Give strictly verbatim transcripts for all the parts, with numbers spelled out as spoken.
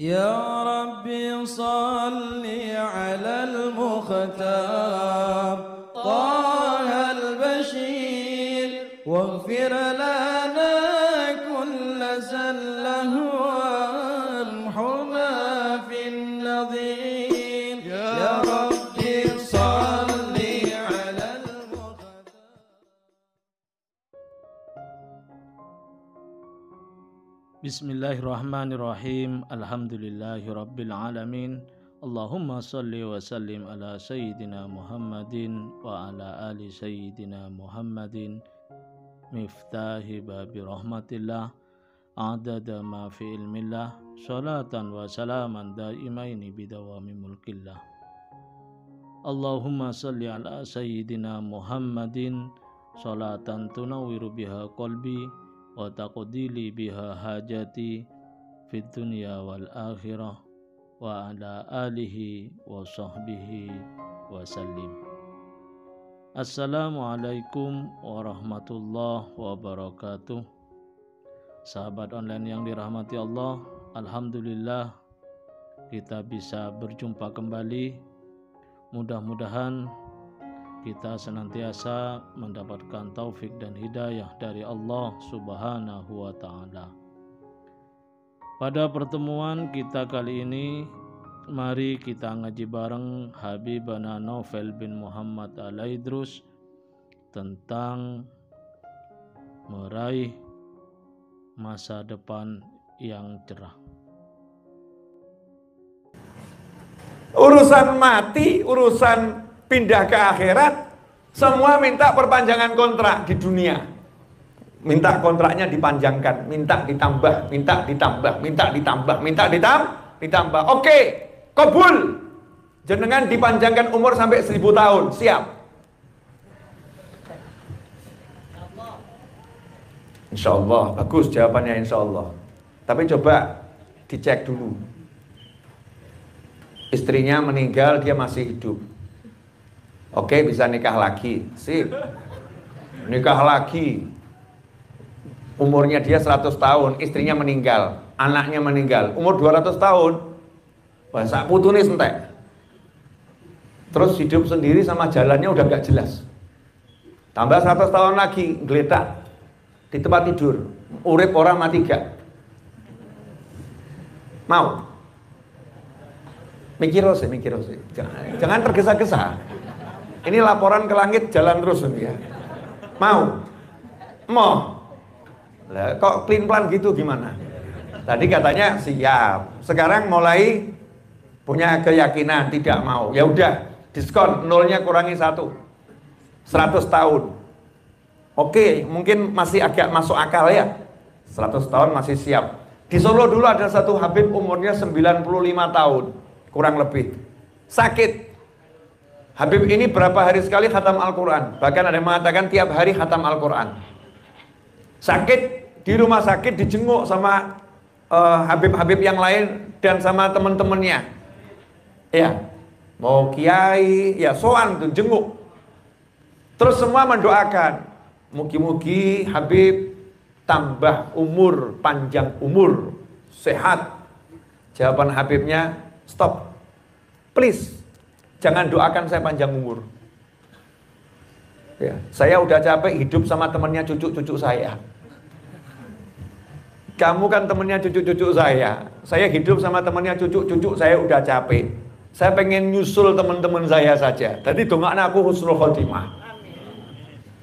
Ya Rabbi salli ala al-Mukhtar Taha al-Bashir waghfir lana kulla zallahu huna fin nadhir. Ya Rabbi salli ala al-Mukhtar. Bismillahirrahmanirrahim. Alhamdulillahirrabbilalamin. Allahumma salli wa sallim ala Sayyidina Muhammadin wa ala ali Sayyidina Muhammadin miftahi babi rahmatillah adada ma fi ilmillah salatan wa salaman daimaini bidawami mulkillah. Allahumma salli ala Sayyidina Muhammadin salatan tunawiru biha qalbi wa taqdili biha hajati fid dunya wal akhirah wa ala alihi wa sahbihi wa sallim. Assalamualaikum warahmatullahi wabarakatuh. Sahabat online yang dirahmati Allah, alhamdulillah kita bisa berjumpa kembali. Mudah-mudahan kita senantiasa mendapatkan taufik dan hidayah dari Allah subhanahu wa ta'ala. Pada pertemuan kita kali ini, mari kita ngaji bareng Habibana Novel bin Muhammad Alaydrus tentang meraih masa depan yang cerah. Urusan mati, urusan pindah ke akhirat, semua minta perpanjangan kontrak di dunia. Minta kontraknya dipanjangkan, minta ditambah, minta ditambah, minta ditambah, minta ditambah, ditambah. Oke, kabul. Jenengan dipanjangkan umur sampai seribu tahun, siap. Insya Allah, bagus jawabannya insya Allah. Tapi coba dicek dulu. Istrinya meninggal, dia masih hidup. Oke, bisa nikah lagi, sip. Nikah lagi. Umurnya dia seratus tahun, istrinya meninggal, anaknya meninggal, umur dua ratus tahun. Wah, sak putune entek. Terus hidup sendiri sama jalannya udah gak jelas. Tambah seratus tahun lagi, geletak di tempat tidur. Urip orang mati gak? Mau? Mikir ose, mikir ose. Jangan, jangan tergesa-gesa. Ini laporan ke langit jalan terus ya. Mau? Mau? Lah, kok clean plan gitu gimana? Tadi katanya siap. Sekarang mulai punya keyakinan tidak mau. Ya udah, diskon nolnya kurangi satu. seratus tahun. Oke, mungkin masih agak masuk akal ya. seratus tahun masih siap. Di Solo dulu ada satu Habib umurnya sembilan puluh lima tahun, kurang lebih. Sakit. Habib ini berapa hari sekali khatam Al-Qur'an. Bahkan ada yang mengatakan tiap hari khatam Al-Qur'an. Sakit. Di rumah sakit dijenguk sama Habib-habib uh, yang lain dan sama temen-temennya. Ya, mau kiai, ya soan tuh jenguk. Terus semua mendoakan, mugi-mugi Habib tambah umur, panjang umur, sehat. Jawaban Habibnya, stop, please, jangan doakan saya panjang umur. Ya, saya udah capek hidup sama temennya cucu-cucu saya. Kamu kan temennya cucu-cucu saya. Saya hidup sama temennya cucu-cucu saya, udah capek. Saya pengen nyusul teman-teman saya saja. Tadi dongakna aku husnul khotimah.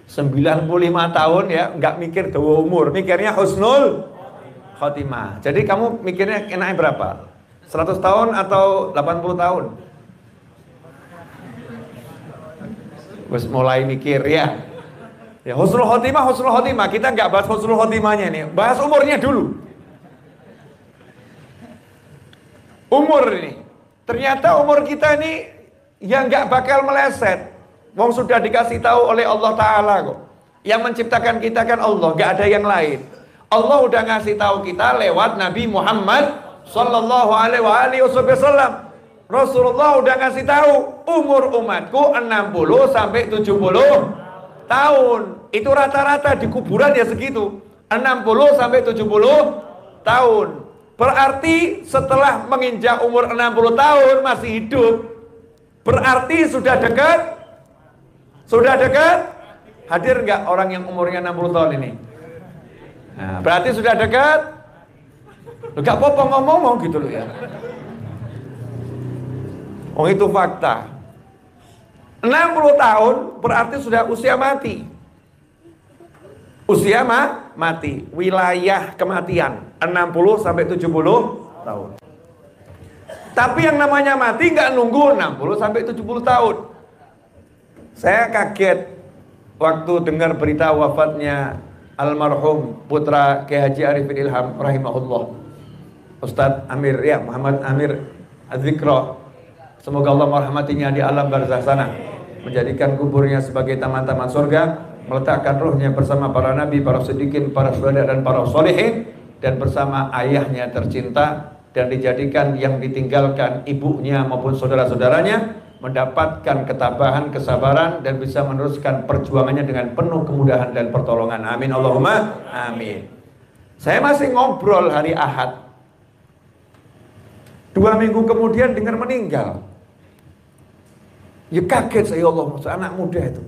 sembilan puluh lima tahun ya, nggak mikir dawa umur, mikirnya husnul khotimah. Jadi kamu mikirnya enaknya berapa? seratus tahun atau delapan puluh tahun? Terus mulai mikir ya. Ya, husnul khotimah, husnul khotimah. Kita nggak bahas husnul khotimahnya ini, bahas umurnya dulu. Umur ini, ternyata umur kita ini yang nggak bakal meleset. Wong sudah dikasih tahu oleh Allah Ta'ala kok. Yang menciptakan kita kan Allah, nggak ada yang lain. Allah udah ngasih tahu kita lewat Nabi Muhammad Sallallahu Alaihi Wasallam. Rasulullah udah ngasih tahu umur umatku enam puluh sampai tujuh puluh tahun. Itu rata-rata di kuburan ya segitu, enam puluh sampai tujuh puluh tahun. Berarti setelah menginjak umur enam puluh tahun masih hidup, berarti sudah dekat. Sudah dekat? Hadir nggak orang yang umurnya enam puluh tahun ini? Nah, berarti sudah dekat. Nggak apa-apa ngomong-ngomong gitu loh ya. Oh, itu fakta. enam puluh tahun berarti sudah usia mati. Usia mah mati, wilayah kematian enam puluh sampai tujuh puluh tahun. Tapi yang namanya mati nggak nunggu enam puluh sampai tujuh puluh tahun. Saya kaget waktu dengar berita wafatnya almarhum putra Ke Haji Arif bin Ilham rahimahullah, Ustadz Amir ya Muhammad Amir Azikro. Semoga Allah merahmatinya di alam barzah sana, menjadikan kuburnya sebagai taman-taman surga, meletakkan ruhnya bersama para nabi, para siddiqin, para syuhada dan para sholihin, dan bersama ayahnya tercinta, dan dijadikan yang ditinggalkan ibunya maupun saudara-saudaranya mendapatkan ketabahan, kesabaran, dan bisa meneruskan perjuangannya dengan penuh kemudahan dan pertolongan. Amin Allahumma amin. Saya masih ngobrol hari Ahad, dua minggu kemudian dengar meninggal. Ya kaget saya, Allah, anak muda itu.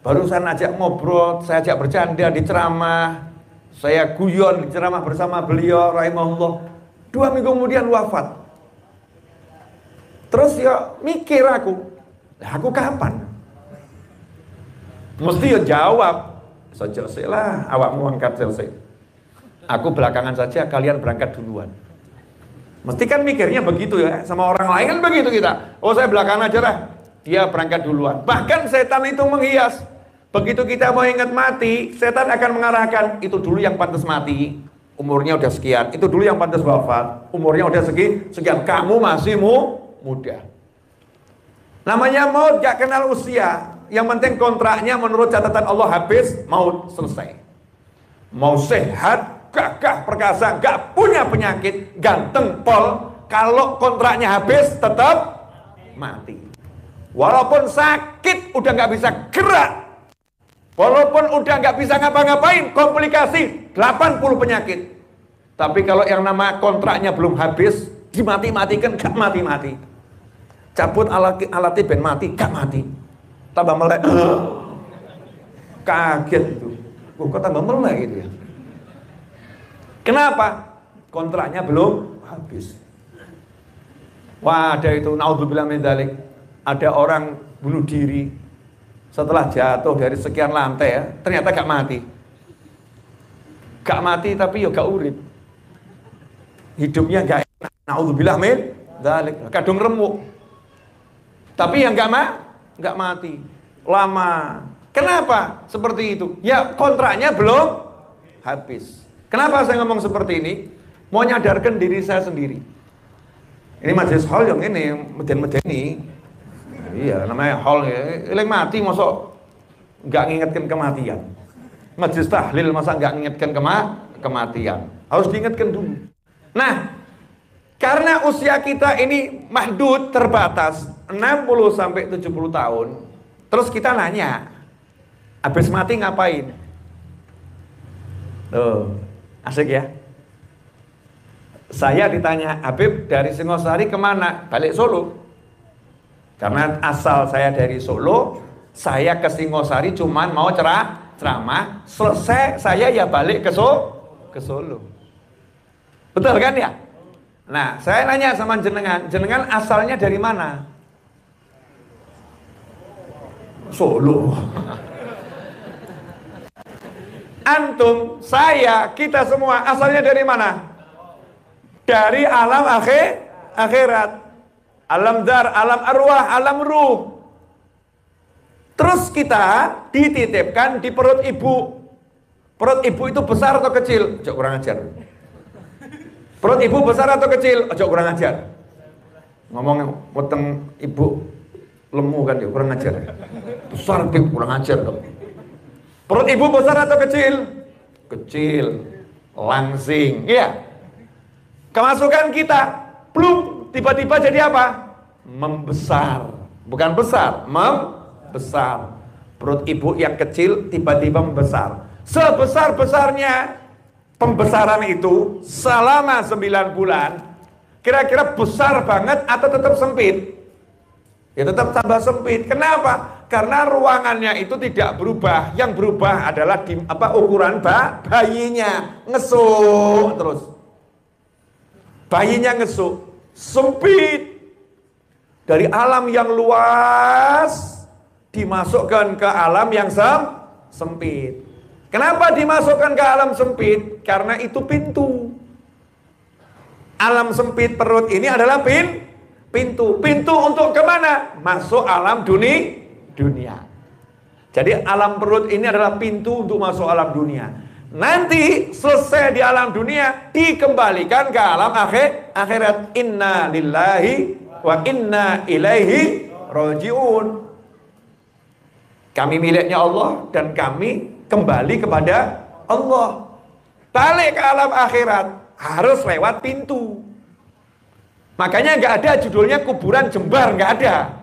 Baru saya ajak ngobrol, saya ajak bercanda di ceramah, saya guyon di ceramah bersama beliau rahimahullah. Dua minggu kemudian wafat. Terus ya mikir aku, nah, aku kapan? Mesti ya jawab, selesai lah, awakmu angkat selesai. Aku belakangan saja, kalian berangkat duluan. Mesti kan mikirnya begitu ya, sama orang lain kan begitu kita. Oh saya belakangan aja lah, dia berangkat duluan. Bahkan setan itu menghias. Begitu kita mau ingat mati, setan akan mengarahkan, itu dulu yang pantas mati, umurnya udah sekian. Itu dulu yang pantas wafat, umurnya udah segi, sekian. Kamu masih mu, muda. Namanya maut gak kenal usia. Yang penting kontraknya menurut catatan Allah habis, maut selesai. Mau sehat, gagah perkasa, gak punya penyakit, ganteng pol, kalau kontraknya habis tetap mati. Walaupun sakit udah gak bisa gerak, walaupun udah gak bisa ngapa-ngapain, komplikasi delapan puluh penyakit, tapi kalau yang nama kontraknya belum habis, dimati-matikan gak mati-mati. Cabut alat alati ben mati, gak mati. Tambah melek. Kaget itu. Oh, kok tambah melek gitu ya. Kenapa? Kontraknya belum habis. Wah, ada itu, naudzubillah min dzalik. Ada orang bunuh diri setelah jatuh dari sekian lantai ya, ternyata gak mati. Gak mati tapi ya gak urip. Hidupnya gak enak. Naudzubillah min dzalik. Kadung remuk. Tapi yang gak mah, gak mati. Lama. Kenapa seperti itu? Ya kontraknya belum habis. Kenapa saya ngomong seperti ini? Mau nyadarkan diri saya sendiri. Ini majelis hall yang ini, meden-medeni. Iya, namanya hall ya. Eling mati, masa nggak ngingetkan kematian. Majelis tahlil, masa nggak ngingetkan kema kematian. Harus diingatkan dulu. Nah, karena usia kita ini mahdud, terbatas, enam puluh sampai tujuh puluh tahun. Terus kita nanya, habis mati ngapain? Tuh. Asik ya. Saya ditanya, Habib dari Singosari kemana? Balik Solo. Karena asal saya dari Solo, saya ke Singosari cuman mau cerah ceramah. Selesai saya ya balik ke Solo. Ke Solo. Betul kan ya? Nah, saya nanya sama jenengan, jenengan asalnya dari mana? Solo. Antum, saya, kita semua asalnya dari mana? Dari alam akhir, akhirat. Alam dar, alam arwah, alam ruh. Terus kita dititipkan di perut ibu. Perut ibu itu besar atau kecil? Ojo kurang ajar. Perut ibu besar atau kecil? Ojo kurang ajar. Ngomong weteng ibu lemu kan, kurang ajar. Besar ibu kurang ajar dong. Perut ibu besar atau kecil? Kecil, langsing, iya. Kemasukan kita, plum, tiba-tiba jadi apa? Membesar, bukan besar, membesar. Perut ibu yang kecil tiba-tiba membesar. Sebesar-besarnya pembesaran itu selama sembilan bulan kira-kira besar banget atau tetap sempit? Ya tetap tambah sempit. Kenapa? Karena ruangannya itu tidak berubah. Yang berubah adalah di, apa ukuran ba, bayinya ngesuk terus. Bayinya ngesuk, sempit. Dari alam yang luas dimasukkan ke alam yang sem, sempit. Kenapa dimasukkan ke alam sempit? Karena itu pintu. Alam sempit perut ini adalah pin Pintu, pintu untuk kemana? Masuk alam dunia, dunia. Jadi alam perut ini adalah pintu untuk masuk alam dunia. Nanti selesai di alam dunia dikembalikan ke alam akhir, akhirat. Inna lillahi wa inna ilaihi roji'un. Kami miliknya Allah dan kami kembali kepada Allah. Balik ke alam akhirat harus lewat pintu. Makanya nggak ada judulnya kuburan jembar, nggak ada.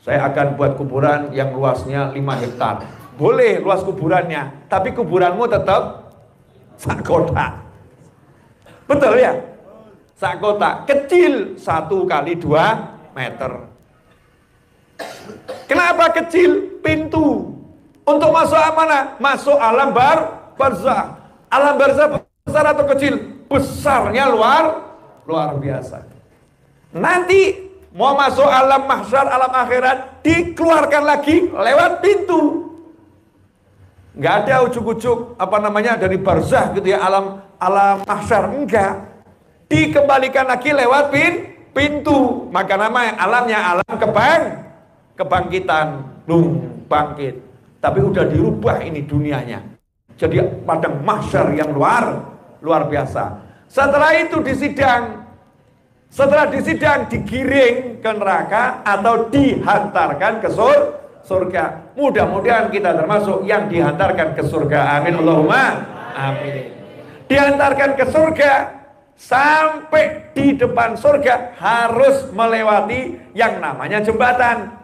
Saya akan buat kuburan yang luasnya lima hektar. Boleh luas kuburannya, tapi kuburanmu tetap sak kotak. Betul ya? Sak kotak, kecil satu kali dua meter. Kenapa kecil? Pintu. Untuk masuk mana? Masuk alam bar barzah. Alam barzah besar atau kecil? Besarnya luar Luar biasa. Nanti mau masuk alam mahsyar, alam akhirat, dikeluarkan lagi lewat pintu. Nggak ada ujuk-ujuk apa namanya dari barzah gitu ya, alam alam mahsyar, enggak. Dikembalikan lagi lewat pin, pintu. Maka namanya alamnya alam kebang kebangkitan, lu bangkit. Tapi udah dirubah ini dunianya. Jadi padang mahsyar yang luar luar biasa. Setelah itu disidang, setelah disidang digiring ke neraka atau dihantarkan ke surga. Mudah-mudahan kita termasuk yang dihantarkan ke surga. Amin Allahumma amin. Dihantarkan ke surga, sampai di depan surga harus melewati yang namanya jembatan.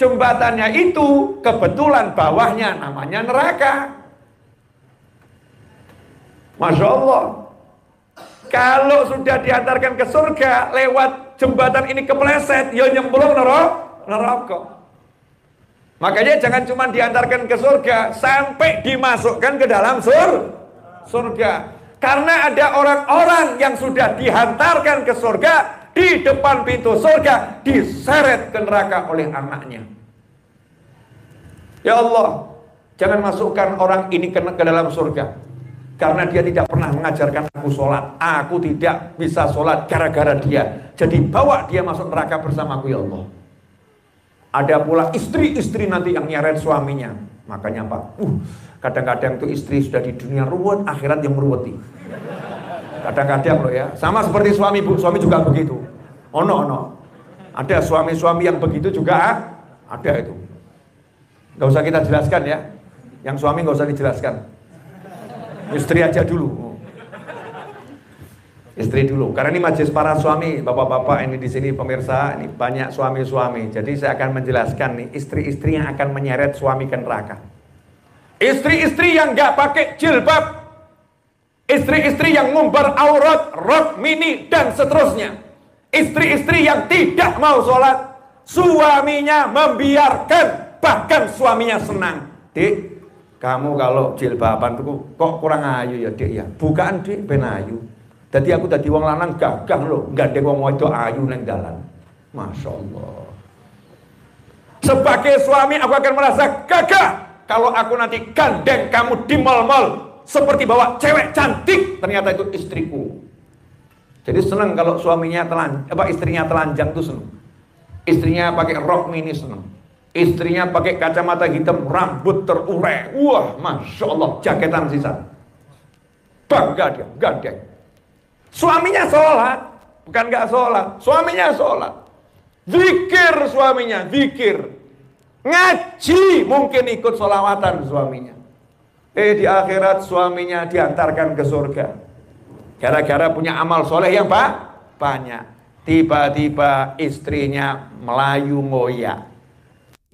Jembatannya itu kebetulan bawahnya namanya neraka. Masya Allah. Kalau sudah diantarkan ke surga lewat jembatan ini kepleset, ya nyemplung neraka. Makanya jangan cuma diantarkan ke surga, sampai dimasukkan ke dalam sur surga. Karena ada orang-orang yang sudah dihantarkan ke surga, di depan pintu surga diseret ke neraka oleh anaknya. Ya Allah, jangan masukkan orang ini ke, ke dalam surga. Karena dia tidak pernah mengajarkan aku sholat, aku tidak bisa sholat gara-gara dia. Jadi bawa dia masuk neraka bersamaku ya Allah. Ada pula istri-istri nanti yang nyeret suaminya. Makanya Pak, uh, kadang-kadang tuh istri sudah di dunia ruwet, akhirat yang meruweti. Kadang-kadang loh ya, sama seperti suami bu, suami juga begitu. Oh no no, ada suami-suami yang begitu juga ah? Ada itu. Gak usah kita jelaskan ya, yang suami gak usah dijelaskan. Istri aja dulu, istri dulu. Karena ini majelis para suami, bapak-bapak ini di sini pemirsa, ini banyak suami-suami. Jadi saya akan menjelaskan nih istri-istri yang akan menyeret suami ke neraka. Istri-istri yang nggak pakai jilbab, istri-istri yang ngumbar aurat, rok mini dan seterusnya, istri-istri yang tidak mau sholat, suaminya membiarkan, bahkan suaminya senang. Dik, kamu kalau jilbaban tuh kok kurang ayu ya Dik ya. Bukan Dik ben ayu. Dadi aku dadi wong lanang gagah lho, gandeng wong wedok ayu nang dalan. Masya Allah. Sebagai suami aku akan merasa gagah kalau aku nanti gandeng kamu di mal-mal seperti bawa cewek cantik. Ternyata itu istriku. Jadi seneng kalau suaminya telanjang, apa istrinya telanjang tuh seneng. Istrinya pakai rok mini seneng. Istrinya pakai kacamata hitam, rambut terurai. Wah, Masya Allah, jaketan sisa. Bangga dia, gandeng. Suaminya sholat, bukan gak sholat. Suaminya sholat. Zikir suaminya, zikir. Ngaji, mungkin ikut sholawatan suaminya. Eh, di akhirat suaminya diantarkan ke surga. Gara-gara punya amal soleh yang ba? banyak. Tiba-tiba istrinya Melayu ngoyak.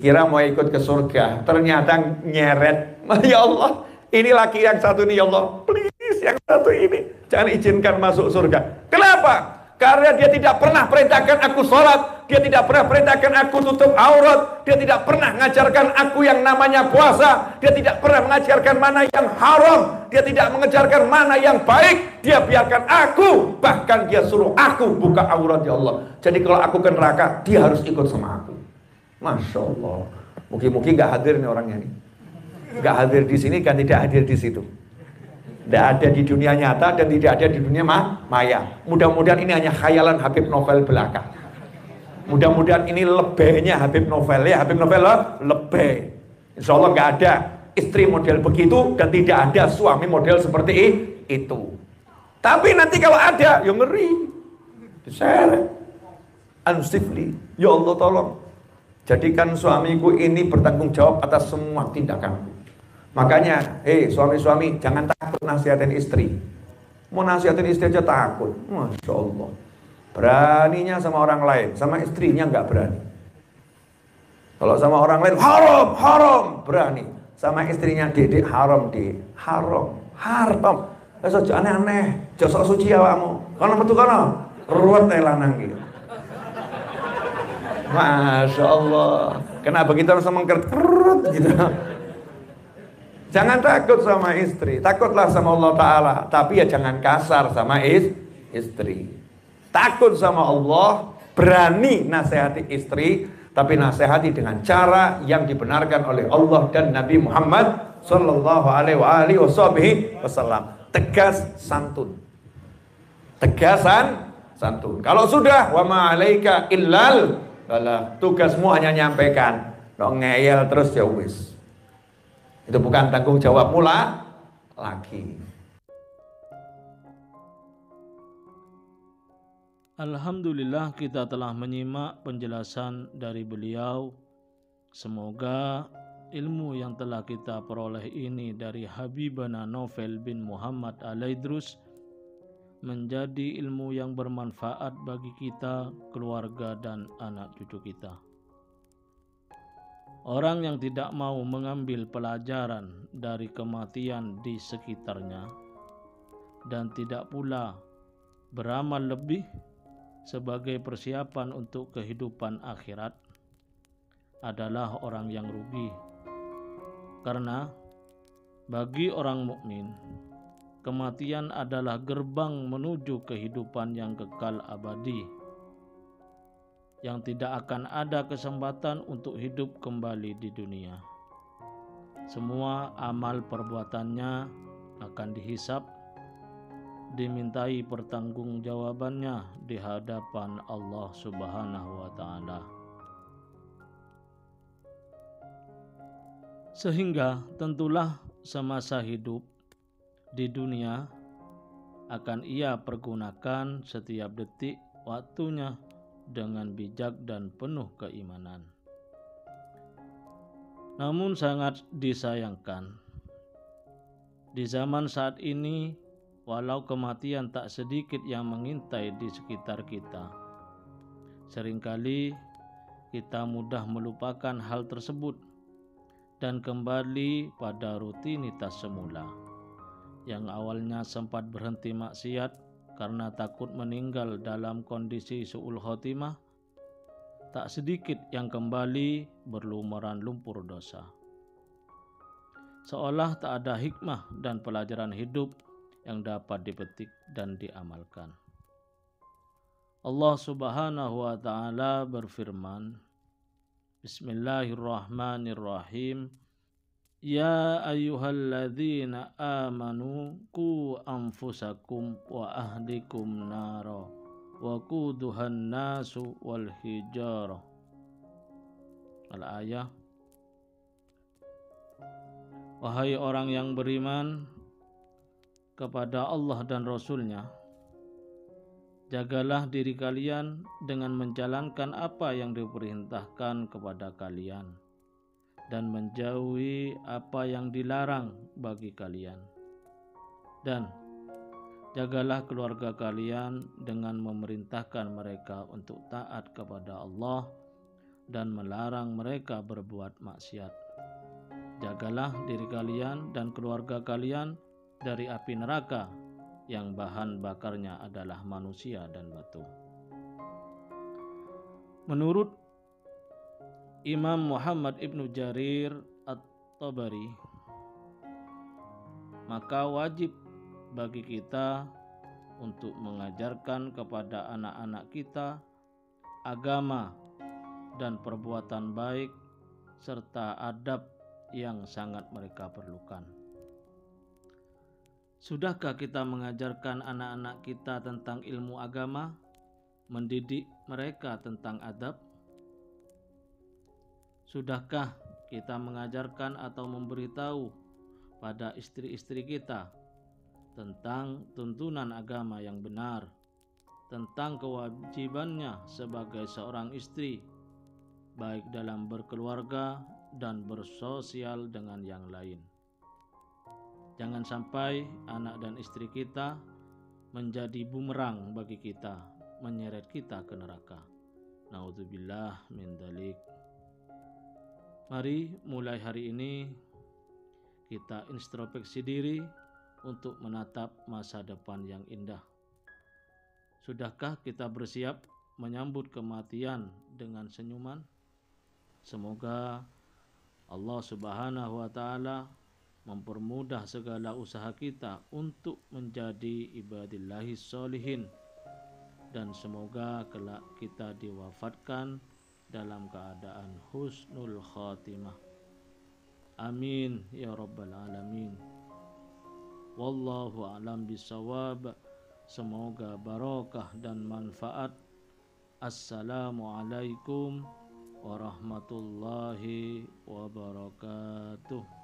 Kira mau ikut ke surga, ternyata nyeret. Ya Allah, ini laki yang satu nih ya Allah, please yang Satu ini, jangan izinkan masuk surga. Kenapa? Karena dia tidak pernah perintahkan aku sholat, dia tidak pernah perintahkan aku tutup aurat, dia tidak pernah mengajarkan aku yang namanya puasa, dia tidak pernah mengajarkan mana yang haram, dia tidak mengajarkan mana yang baik, dia biarkan aku, bahkan dia suruh aku buka aurat, ya Allah. Jadi kalau aku ke neraka, dia harus ikut sama aku. Masya Allah. Mungkin-mungkin gak hadir nih orangnya nih. Gak hadir di sini kan tidak hadir di situ. Tidak ada di dunia nyata dan tidak ada di dunia ma maya. Mudah-mudahan ini hanya khayalan Habib Novel belaka. Mudah-mudahan ini lebihnya Habib Novel, ya Habib Novel lebih. Insya Allah nggak ada istri model begitu dan tidak ada suami model seperti itu. Tapi nanti kalau ada, ya ngeri. Diseret. Ansifli, ya Allah tolong jadikan suamiku ini bertanggung jawab atas semua tindakanku. Makanya, eh hey, suami-suami jangan takut nasihatin istri. Mau nasihatin istri aja takut. Masya Allah. Beraninya sama orang lain, sama istrinya nggak berani. Kalau sama orang lain, haram, haram, berani. Sama istrinya, dedek haram, dedek haram, haram. Besok jangan aneh-aneh, josok suci awakmu. Kono metu kono, ruwet lanang iki. Masya Allah. Kenapa kita harus mengker gitu? Jangan takut sama istri, takutlah sama Allah Ta'ala. Tapi ya jangan kasar sama is, istri. Takut sama Allah, berani nasihati istri, tapi nasihati dengan cara yang dibenarkan oleh Allah dan Nabi Muhammad Sallallahu Alaihi Wasallam. Tegas santun, tegasan santun. Kalau sudah, wa ma'alaika illal balah. Tugasmu hanya nyampaikan, lo ngeyel terus ya wis. Itu bukan tanggung jawab pula lagi. Alhamdulillah kita telah menyimak penjelasan dari beliau. Semoga ilmu yang telah kita peroleh ini dari Habibana Novel bin Muhammad Alaydrus menjadi ilmu yang bermanfaat bagi kita, keluarga dan anak cucu kita. Orang yang tidak mau mengambil pelajaran dari kematian di sekitarnya dan tidak pula beramal lebih sebagai persiapan untuk kehidupan akhirat adalah orang yang rugi. Karena bagi orang mukmin, kematian adalah gerbang menuju kehidupan yang kekal abadi, yang tidak akan ada kesempatan untuk hidup kembali di dunia. Semua amal perbuatannya akan dihisap, dimintai pertanggungjawabannya di hadapan Allah Subhanahu wa Ta'ala. Sehingga tentulah semasa hidup di dunia akan ia pergunakan setiap detik waktunya dengan bijak dan penuh keimanan. Namun sangat disayangkan, di zaman saat ini, walau kematian tak sedikit yang mengintai di sekitar kita, seringkali kita mudah melupakan hal tersebut dan kembali pada rutinitas semula, yang awalnya sempat berhenti maksiat karena takut meninggal dalam kondisi su'ul khotimah. Tak sedikit yang kembali berlumuran lumpur dosa, seolah tak ada hikmah dan pelajaran hidup yang dapat dipetik dan diamalkan. Allah Subhanahu wa Ta'ala berfirman, Bismillahirrahmanirrahim, Ya ayyuhalladzina amanu qu anfusakum wa ahlikum nara wa quduhan nasu wal hijarah. Al-ayah. Wahai orang yang beriman kepada Allah dan Rasul-Nya, jagalah diri kalian dengan menjalankan apa yang diperintahkan kepada kalian dan menjauhi apa yang dilarang bagi kalian. Dan jagalah keluarga kalian dengan memerintahkan mereka untuk taat kepada Allah dan melarang mereka berbuat maksiat. Jagalah diri kalian dan keluarga kalian dari api neraka yang bahan bakarnya adalah manusia dan batu. Menurut Imam Muhammad Ibnu Jarir At-Tabari, maka wajib bagi kita untuk mengajarkan kepada anak-anak kita agama dan perbuatan baik serta adab yang sangat mereka perlukan. Sudahkah kita mengajarkan anak-anak kita tentang ilmu agama, mendidik mereka tentang adab? Sudahkah kita mengajarkan atau memberitahu pada istri-istri kita tentang tuntunan agama yang benar, tentang kewajibannya sebagai seorang istri, baik dalam berkeluarga dan bersosial dengan yang lain? Jangan sampai anak dan istri kita menjadi bumerang bagi kita, menyeret kita ke neraka. Naudzubillah min dzalik. Mari mulai hari ini kita introspeksi diri untuk menatap masa depan yang indah. Sudahkah kita bersiap menyambut kematian dengan senyuman? Semoga Allah Subhanahu wa taala mempermudah segala usaha kita untuk menjadi ibadillahi sholihin, dan semoga kelak kita diwafatkan dalam keadaan husnul khotimah. Amin ya rabbal alamin. Wallahu a'lam bisawab. Semoga barokah dan manfaat. Assalamualaikum warahmatullahi wabarakatuh.